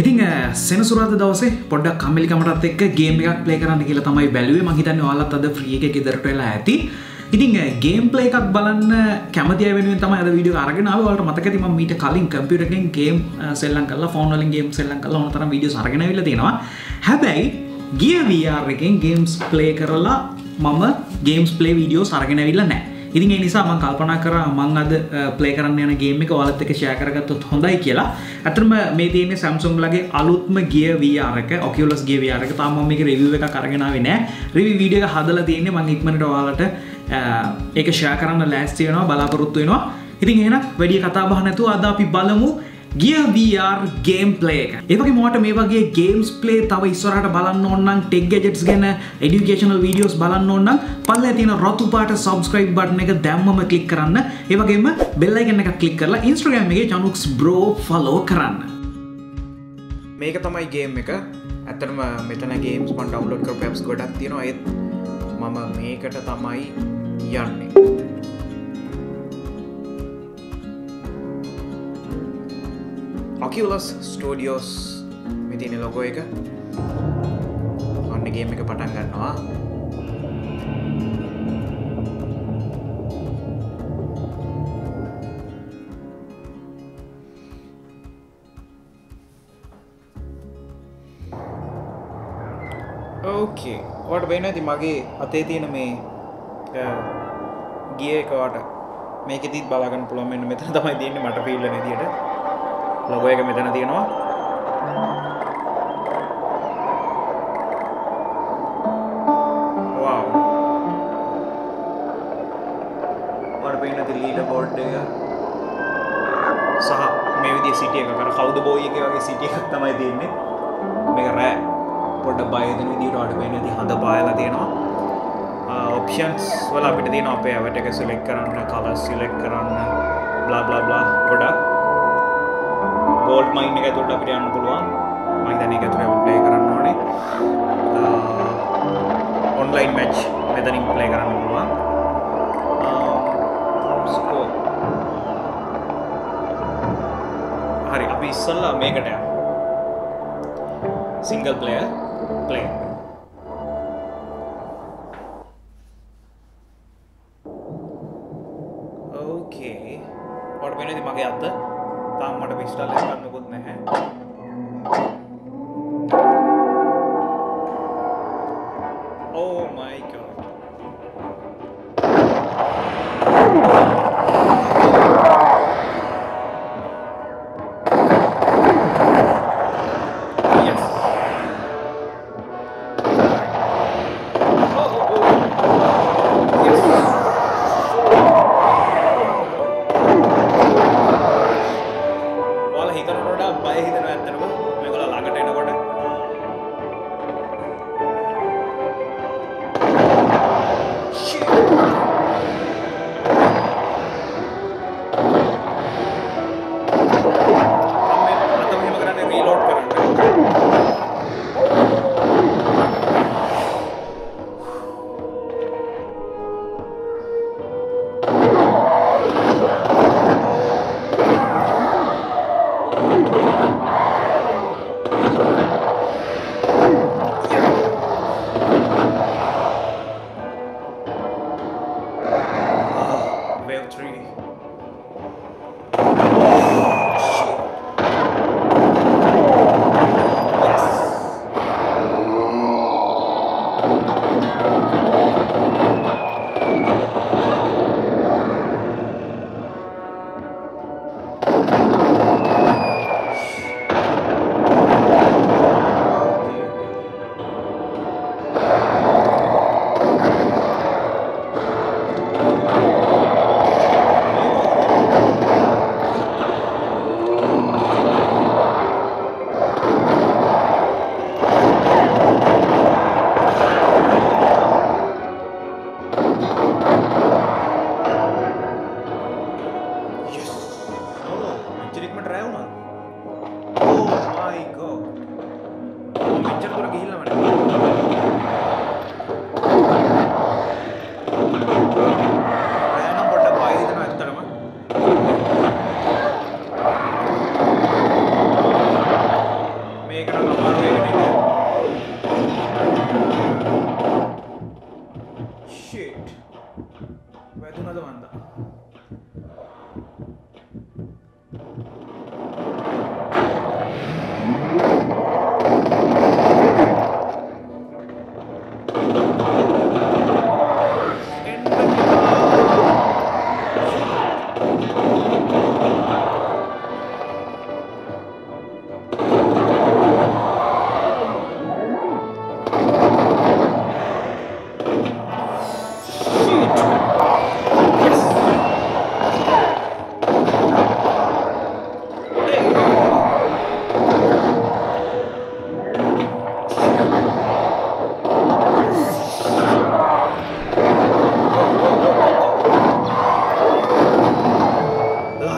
ඉතින් සෙනසුරාදා දවසේ පොඩ්ඩක් කම්මැලිකමටත් එක්ක ගේම් එකක් ප්ලේ කරන්න කියලා තමයි බැලුවේ. මං හිතන්නේ ඔයාලත් අද ෆ්‍රී එකේ ගෙදරට වෙලා ඇති. ඉතින් ගේම් ප්ලේ එකක් බලන්න කැමති අය වෙනුවෙන් තමයි අද වීඩියෝ අරගෙන ආවේ. ඔයාලට මතක ඇති මම මීට කලින් කම්පියුටර් එකෙන් ගේම් සෙල්ලම් කරලා, ෆෝන් වලින් ගේම් සෙල්ලම් කරලා ඕන තරම් වීඩියෝස් අරගෙන ආවිල්ලා තියෙනවා. හැබැයි Gear VR එකෙන් ගේම්ස් ප්ලේ කරලා මම ගේම්ස් ප්ලේ වීඩියෝස් අරගෙන ආවිල්ලා නැහැ. ඉතින් ඒ නිසා මම කල්පනා කරා මම අද ප්ලේ කරන්න යන ගේම් එක ඔයාලත් එක්ක ෂෙයා කරගත්තොත් හොඳයි කියලා. අතරම මේ තියෙන්නේ Samsung ලගේ අලුත්ම Gear VR එක, Oculus Gear VR එක. තාම මම මේකේ රිවිව් එකක් අරගෙන ආවේ නැහැ. රිවිව් වීඩියෝ එක හදලා තියෙන්නේ. මම ඉක්මනට ඔයාලට ඒක ෂෙයා කරන්න ලෑස්ති වෙනවා, බලාපොරොත්තු වෙනවා. ඉතින් එහෙනම් වැඩි කතා බහ නැතුව අද අපි බලමු Gear VR gameplay එක. ඒ වගේම ඔයාලට මේ වගේ games play තව ඉස්සරහට බලන්න ඕන නම්, tech gadgets ගැන educational videos බලන්න ඕන නම් පල්ලේ තියෙන රතු පාට subscribe button එක දැම්මම click කරන්න. ඒ වගේම bell icon එකක් click කරලා Instagram එකේ Chanux bro follow කරන්න. මේක තමයි game එක. ඇත්තටම මෙතන games මම download කරපු apps ගොඩක් තියෙනවා. ඒත් මම මේකට තමයි යන්නේ. Oculus Studios මේ තියෙන logo එක. අන්න ගේම් එක පටන් ගන්නවා. Okay. ඔයාලට වෙන්නේ මගේ අතේ තියෙන මේ ගියර් එක වට මේකෙදිත් බලා ගන්න පුළුවන්. මෙන්න මෙතන තමයි තියෙන්නේ මට ෆීල් වෙන විදියට. Logo එක මෙතන තියෙනවා. Wow. වර වෙන ද leaderboard එක සහ මේ විදිහේ සිටි එකක් අර කවුද බෝයි එකේ වගේ සිටි එකක් තමයි තියෙන්නේ. මේක රෑ පොඩ බය දෙන විදිහට වඩ වෙන ද හඳ පායලා තියෙනවා. Options වල අපිට තියෙන අපේ avatar එක select කරන්න, color select කරන්න, blah blah blah ගොඩක්. Gold mine එක ඇතුළට අපිට යන්න පුළුවන්. මම හිතන්නේ ඒක ඇතුළේ ප්ලේ කරන්න ඕනේ. ඔන්ලයින් මැච් මෙතනින් ප්ලේ කරන්න පුළුවන්. ස්කෝර්. හරි අපි ඉස්සල්ලා මේකට යමු. Single player play. Okay. ඔයාලට වෙන්නේ මගේ අත තාම මට ඉන්ස්ටෝල් කරන්නකුත් නැහැ. Oh my god. Yes. Oh. Yes.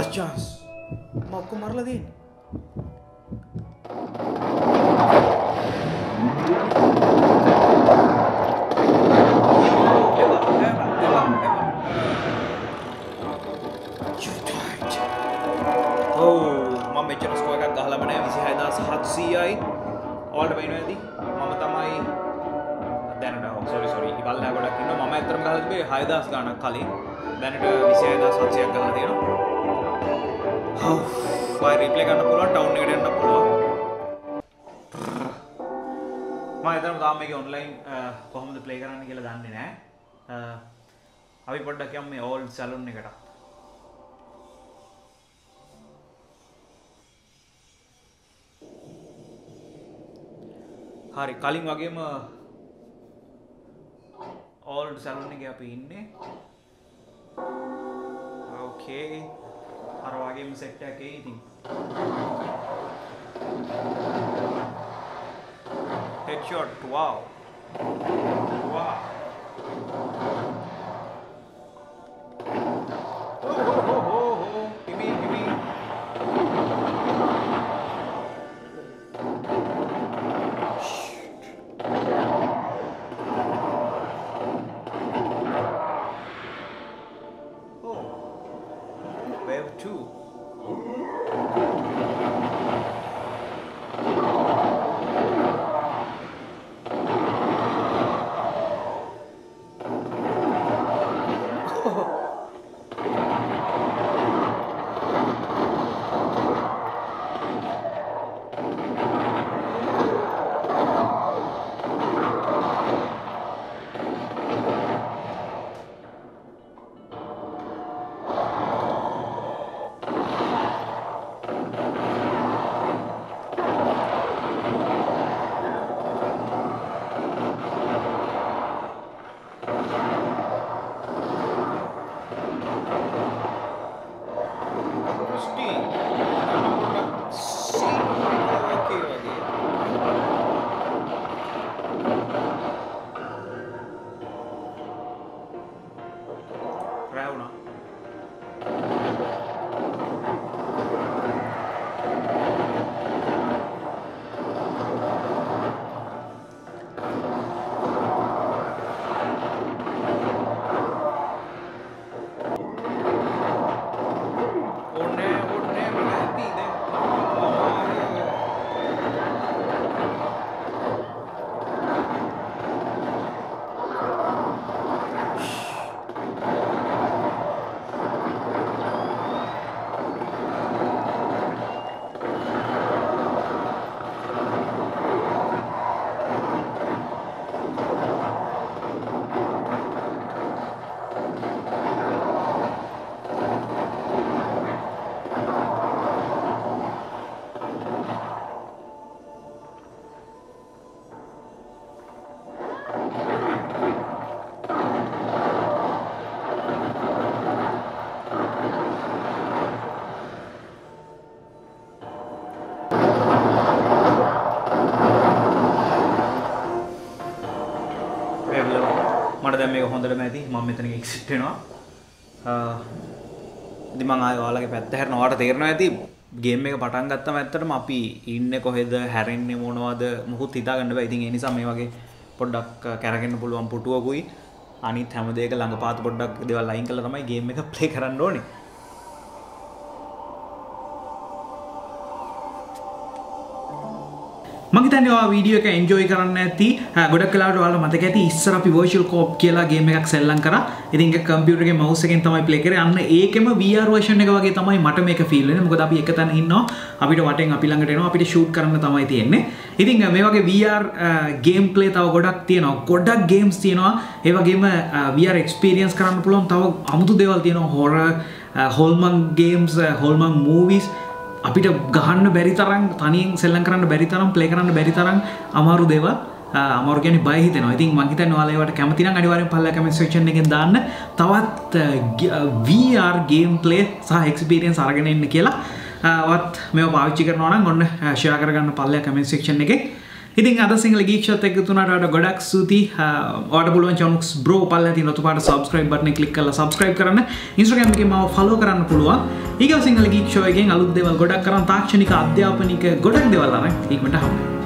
last chance. Mau aku marah lagi. अभी पढ़ा क्या मैं ओल्ड सैलून ने करा हरे कालिंग वागे में ओल्ड सैलून ने क्या पीन ने ओके हर वागे में सेट है क्या ही थी हेडशॉट वाव वाव මම මෙතන එක්සිට් වෙනවා ඉතින් මම ආයෙ ඔයාලගේ පැත්ත හැරෙනවා ඔයාලට තේරෙනවා ඇති ගේම් එක පටන් ගත්තම ඇත්තටම අපි ඉන්නේ කොහෙද හැරෙන්නේ මොනවද මොහොත් හිතා ගන්න බෑ ඉතින් ඒ නිසා මේ වගේ පොඩ්ඩක් කරගෙන පුළුවන් පුටුවකුයි අනිත් හැම දෙයක ළඟපාත පොඩ්ඩක් දේවල් ලයින් කරලා තමයි ගේම් එක ප්ලේ කරන්න ඕනේ वीडियो के एंजॉय करना थी गोडक कलावट वालों मत कहती इस तरह भी वर्चुअल कॉप केला गेम में का सेल्लंग करा इधर इनके कंप्यूटर के माउस से किन तमाई प्ले करे हमने एक एम वीआर वर्शन ने कहा कि तमाई मटन में का फील है ना मुकदा भी एक तान ही ना अभी तो वाटेंग आप इलाके टेनो आप इधर शूट करने तमाई थी इन्हें इधर इनका मेवा के वीआर गेम प्ले ताव गोडक थी ना गोडक गेम्स थी ना एवा गेम वीआर एक्सपीरियंस कराने पुलों ताव हम तो देवाल थी ना horror Hallmark games Hallmark movies अभी तो गहन बैरी तरंग थानी सेलंकरण बैरी तरंग प्ले करने बैरी तरंग अमारु देवा अमारु क्या नहीं बाय ही थे ना आई थिंक मांगी था ना वाले वाट कैमरे तीन गाड़ी वाले पहले कैमरे सेक्शन ने के दान तवात वीआर गेम प्ले साह एक्सपीरियंस आरक्षण ने निकला वाट मैं वो बाविची करना ना उन्हें शेयर करके पहले कैमरे सेक्शन ने के ඉතින් අද සිංහල Geek Show එක තුනට වඩා ගොඩක් සූති ඔයාලට පුළුවන් චනුක්ස් බ්‍රෝ පල්ලා තියෙනවා ඔයාලට subscribe button එක click කරලා subscribe කරන්න Instagram එකේ මාව follow කරන්න පුළුවන් Geek Show again, Aluk Deval Godak Karan Takshnika Adyapanika Godak Devalame, Igmata.